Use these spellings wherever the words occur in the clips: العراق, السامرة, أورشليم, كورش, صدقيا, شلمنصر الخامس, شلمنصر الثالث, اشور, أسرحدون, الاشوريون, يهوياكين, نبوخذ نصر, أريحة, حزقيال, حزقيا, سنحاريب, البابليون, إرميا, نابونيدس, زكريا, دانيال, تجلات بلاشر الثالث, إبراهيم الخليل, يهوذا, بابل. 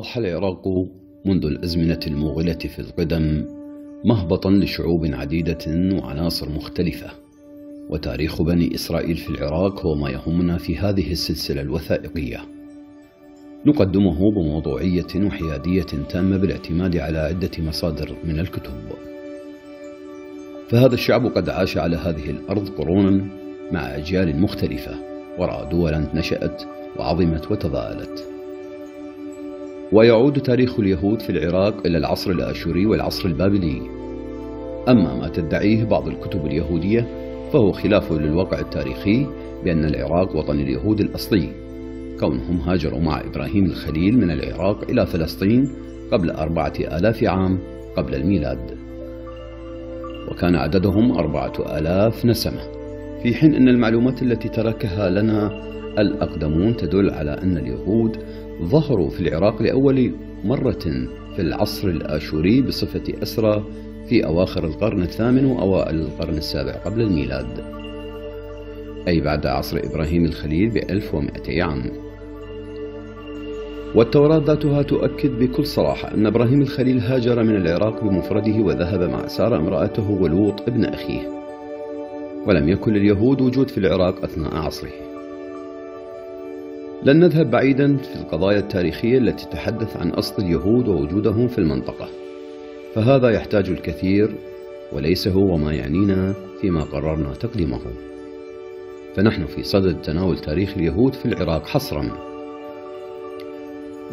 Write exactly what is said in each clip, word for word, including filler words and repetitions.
أضحى العراق منذ الأزمنة الموغلة في القدم مهبطا لشعوب عديدة وعناصر مختلفة، وتاريخ بني إسرائيل في العراق هو ما يهمنا في هذه السلسلة الوثائقية، نقدمه بموضوعية وحيادية تامة بالاعتماد على عدة مصادر من الكتب. فهذا الشعب قد عاش على هذه الأرض قرونا مع أجيال مختلفة، ورأى دولا نشأت وعظمت وتضاءلت. ويعود تاريخ اليهود في العراق إلى العصر الآشوري والعصر البابلي. أما ما تدعيه بعض الكتب اليهودية فهو خلاف للواقع التاريخي، بأن العراق وطن اليهود الأصلي، كونهم هاجروا مع إبراهيم الخليل من العراق إلى فلسطين قبل أربعة آلاف عام قبل الميلاد، وكان عددهم أربعة آلاف نسمة، في حين أن المعلومات التي تركها لنا الأقدمون تدل على أن اليهود ظهروا في العراق لأول مرة في العصر الآشوري بصفة أسرى في أواخر القرن الثامن وأوائل القرن السابع قبل الميلاد، أي بعد عصر إبراهيم الخليل بألف ومائتي عام. والتوراة ذاتها تؤكد بكل صراحة أن إبراهيم الخليل هاجر من العراق بمفرده وذهب مع سارة امرأته ولوط ابن أخيه، ولم يكن لليهود وجود في العراق أثناء عصره. لن نذهب بعيدا في القضايا التاريخية التي تتحدث عن أصل اليهود ووجودهم في المنطقة، فهذا يحتاج الكثير وليس هو ما يعنينا فيما قررنا تقديمه، فنحن في صدد تناول تاريخ اليهود في العراق حصرا.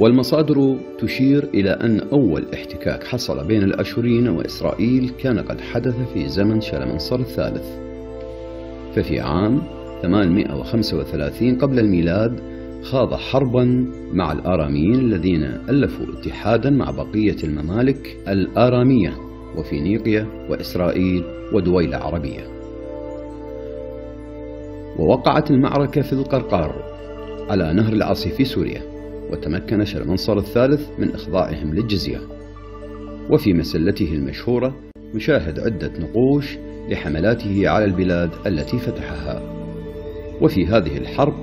والمصادر تشير إلى أن أول احتكاك حصل بين الأشوريين وإسرائيل كان قد حدث في زمن شلمنصر الثالث، ففي عام ثمانمائة وخمسة وثلاثين قبل الميلاد خاض حربا مع الآراميين الذين ألفوا اتحادا مع بقية الممالك الآرامية وفينيقيا وإسرائيل ودويلة عربية، ووقعت المعركة في القرقار على نهر العاصي في سوريا، وتمكن شلمنصر الثالث من إخضاعهم للجزية. وفي مسلته المشهورة نشاهد عدة نقوش لحملاته على البلاد التي فتحها، وفي هذه الحرب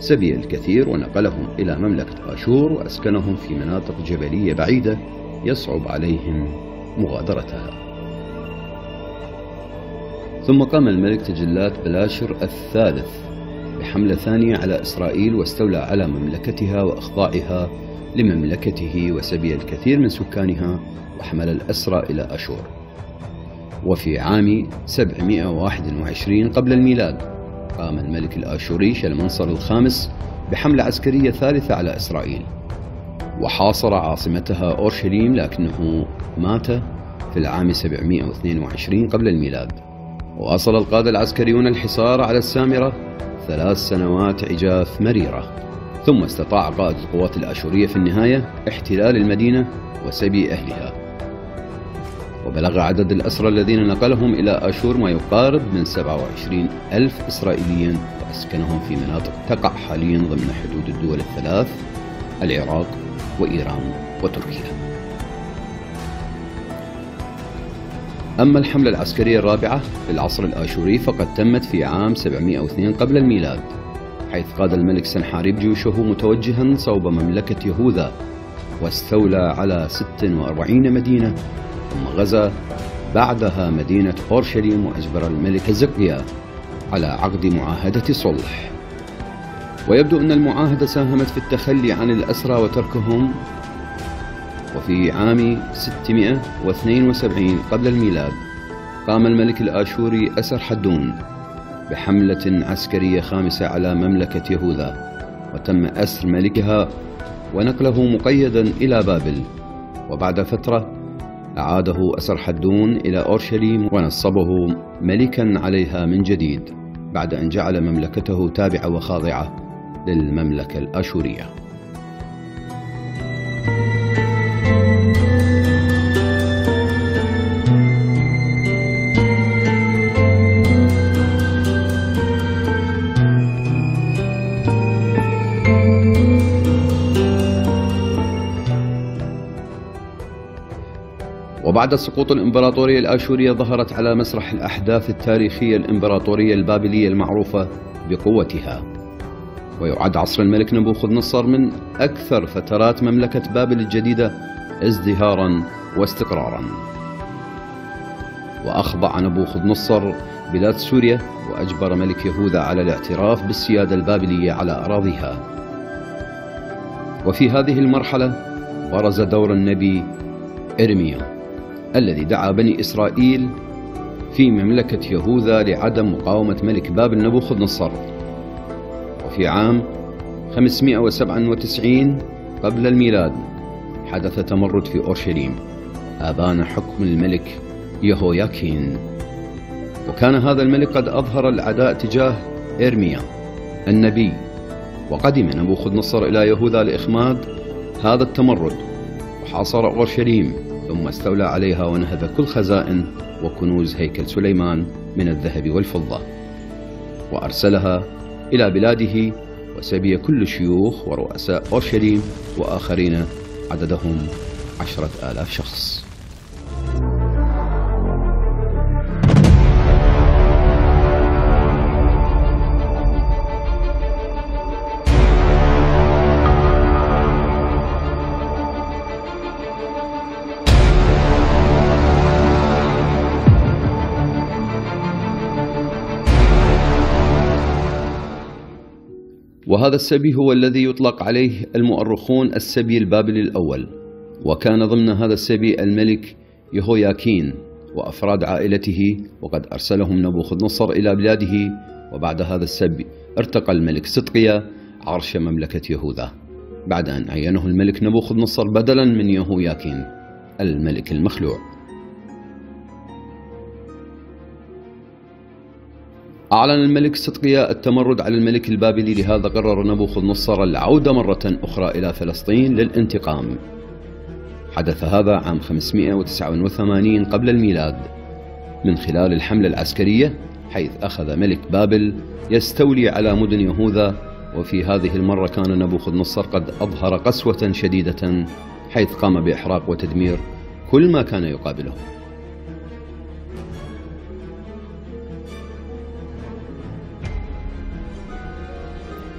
سبي الكثير ونقلهم إلى مملكة آشور وأسكنهم في مناطق جبلية بعيدة يصعب عليهم مغادرتها. ثم قام الملك تجلات بلاشر الثالث بحملة ثانية على إسرائيل واستولى على مملكتها وإخضاعها لمملكته، وسبي الكثير من سكانها وحمل الأسرى إلى أشور. وفي عام سبعمائة وواحد وعشرين قبل الميلاد قام الملك الآشوري شلمنصر الخامس بحملة عسكرية ثالثة على إسرائيل، وحاصر عاصمتها أورشليم، لكنه مات في العام سبعمائة واثنين وعشرين قبل الميلاد. واصل القادة العسكريون الحصار على السامرة ثلاث سنوات عجاف مريرة، ثم استطاع قائد القوات الآشورية في النهاية احتلال المدينة وسبي أهلها، وبلغ عدد الأسرى الذين نقلهم إلى آشور ما يقارب من سبعة وعشرين ألف إسرائيليا، وأسكنهم في مناطق تقع حاليا ضمن حدود الدول الثلاث العراق وإيران وتركيا. أما الحملة العسكرية الرابعة في العصر الآشوري فقد تمت في عام سبعمائة واثنين قبل الميلاد، حيث قاد الملك سنحاريب جيوشه متوجها صوب مملكة يهوذا، واستولى على ست وأربعين مدينة، ثم غزا بعدها مدينة أورشليم، وأجبر الملك حزقيا على عقد معاهدة صلح. ويبدو أن المعاهدة ساهمت في التخلي عن الأسرى وتركهم. وفي عام ستمائة واثنين وسبعين قبل الميلاد قام الملك الآشوري أسرحدون بحملة عسكرية خامسة على مملكة يهوذا، وتم أسر ملكها ونقله مقيدا إلى بابل. وبعد فترة أعاده أسرحدون إلى أورشليم ونصبه ملكا عليها من جديد، بعد أن جعل مملكته تابعة وخاضعة للمملكة الآشورية. وبعد سقوط الإمبراطورية الآشورية ظهرت على مسرح الأحداث التاريخية الإمبراطورية البابلية المعروفة بقوتها، ويعد عصر الملك نبوخذ نصر من أكثر فترات مملكة بابل الجديدة ازدهارا واستقرارا. وأخضع نبوخذ نصر بلاد سوريا وأجبر ملك يهوذا على الاعتراف بالسيادة البابلية على أراضيها. وفي هذه المرحلة برز دور النبي إرميا الذي دعا بني إسرائيل في مملكة يهوذا لعدم مقاومة ملك بابل نبوخذ نصر. وفي عام خمسمئة وسبعة وتسعين قبل الميلاد حدث تمرد في أورشليم أبان حكم الملك يهوياكين. وكان هذا الملك قد أظهر العداء تجاه إرميا النبي، وقدم نبوخذ نصر إلى يهوذا لإخماد هذا التمرد، وحاصر أورشليم ثم استولى عليها ونهب كل خزائن وكنوز هيكل سليمان من الذهب والفضة، وأرسلها إلى بلاده وسبي كل شيوخ ورؤساء أورشليم وآخرين عددهم عشرة آلاف شخص. وهذا السبي هو الذي يطلق عليه المؤرخون السبي البابلي الأول، وكان ضمن هذا السبي الملك يهوياكين وأفراد عائلته، وقد أرسلهم نبوخذ نصر إلى بلاده. وبعد هذا السبي ارتقى الملك صدقيا عرش مملكة يهوذا بعد أن عينه الملك نبوخذ نصر بدلا من يهوياكين الملك المخلوع. أعلن الملك صدقيا التمرد على الملك البابلي، لهذا قرر نبوخذ نصر العودة مرة أخرى إلى فلسطين للانتقام. حدث هذا عام خمسمئة وتسعة وثمانين قبل الميلاد من خلال الحملة العسكرية، حيث أخذ ملك بابل يستولي على مدن يهوذا. وفي هذه المرة كان نبوخذ نصر قد أظهر قسوة شديدة، حيث قام بإحراق وتدمير كل ما كان يقابله.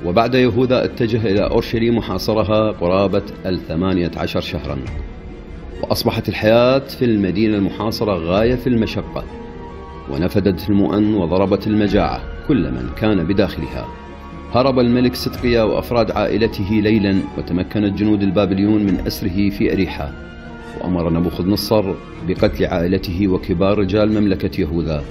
وبعد يهوذا اتجه إلى أورشليم وحاصرها قرابة الثمانية عشر شهرا، وأصبحت الحياة في المدينة المحاصرة غاية في المشقة، ونفدت المؤن وضربت المجاعة كل من كان بداخلها. هرب الملك صدقيا وأفراد عائلته ليلا، وتمكنت جنود البابليون من أسره في أريحة، وأمر نبوخذ نصر بقتل عائلته وكبار رجال مملكة يهوذا،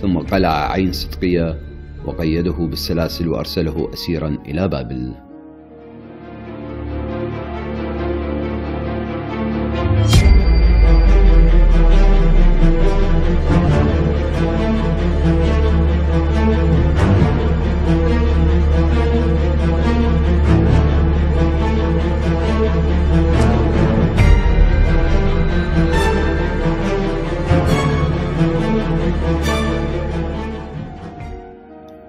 ثم قلع عين صدقيا وقيده بالسلاسل وأرسله أسيرا إلى بابل.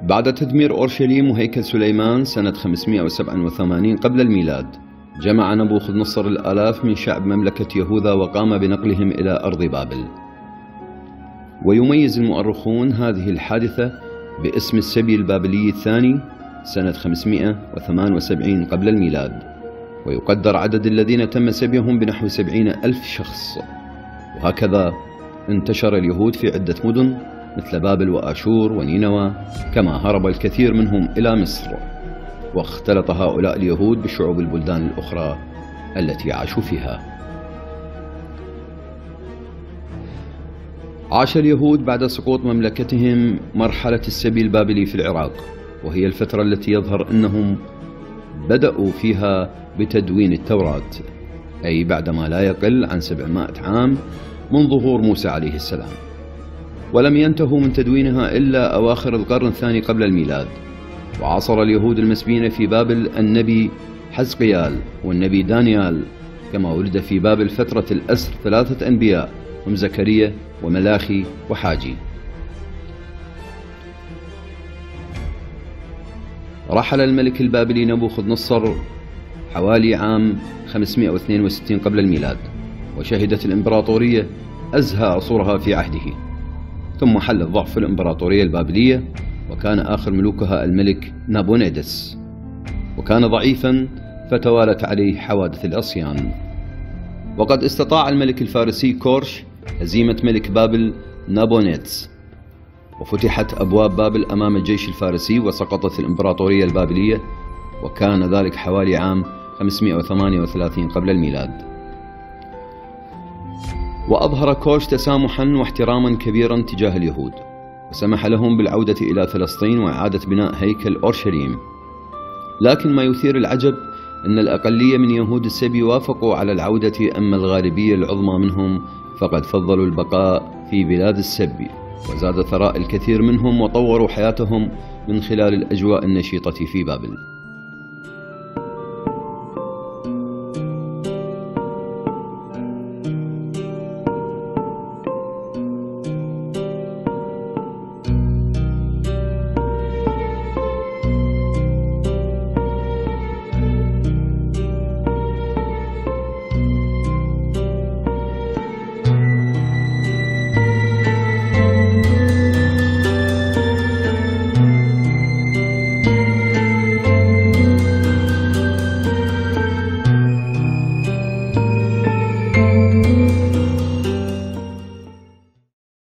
بعد تدمير أورشليم وهيكل سليمان سنة خمسمئة وسبعة وثمانين قبل الميلاد، جمع نبوخذ نصر الآلاف من شعب مملكة يهوذا وقام بنقلهم إلى أرض بابل. ويميز المؤرخون هذه الحادثة باسم السبي البابلي الثاني سنة خمسمئة وثمانية وسبعين قبل الميلاد، ويقدر عدد الذين تم سبيهم بنحو سبعين ألف شخص. وهكذا انتشر اليهود في عدة مدن مثل بابل وآشور ونينوى، كما هرب الكثير منهم إلى مصر، واختلط هؤلاء اليهود بشعوب البلدان الأخرى التي عاشوا فيها. عاش اليهود بعد سقوط مملكتهم مرحلة السبي البابلي في العراق، وهي الفترة التي يظهر أنهم بدأوا فيها بتدوين التوراة، أي بعدما لا يقل عن سبعمائة عام من ظهور موسى عليه السلام، ولم ينتهوا من تدوينها إلا أواخر القرن الثاني قبل الميلاد. وعاصر اليهود المسبيين في بابل النبي حزقيال والنبي دانيال، كما ولد في بابل فترة الأسر ثلاثة أنبياء هم زكريا وملاخي وحاجي. رحل الملك البابلي نبوخذ نصر حوالي عام خمسمئة واثنين وستين قبل الميلاد، وشهدت الإمبراطورية أزهى عصورها في عهده، ثم حل الضعف في الإمبراطورية البابلية، وكان آخر ملوكها الملك نابونيدس. وكان ضعيفا فتوالت عليه حوادث العصيان. وقد استطاع الملك الفارسي كورش هزيمة ملك بابل نابونيدس، وفتحت أبواب بابل أمام الجيش الفارسي وسقطت الإمبراطورية البابلية، وكان ذلك حوالي عام خمسمئة وثمانية وثلاثين قبل الميلاد. وأظهر كورش تسامحا واحتراما كبيرا تجاه اليهود، وسمح لهم بالعودة إلى فلسطين وإعادة بناء هيكل أورشليم. لكن ما يثير العجب أن الأقلية من يهود السبي وافقوا على العودة، أما الغالبية العظمى منهم فقد فضلوا البقاء في بلاد السبي، وزاد ثراء الكثير منهم وطوروا حياتهم من خلال الأجواء النشيطة في بابل.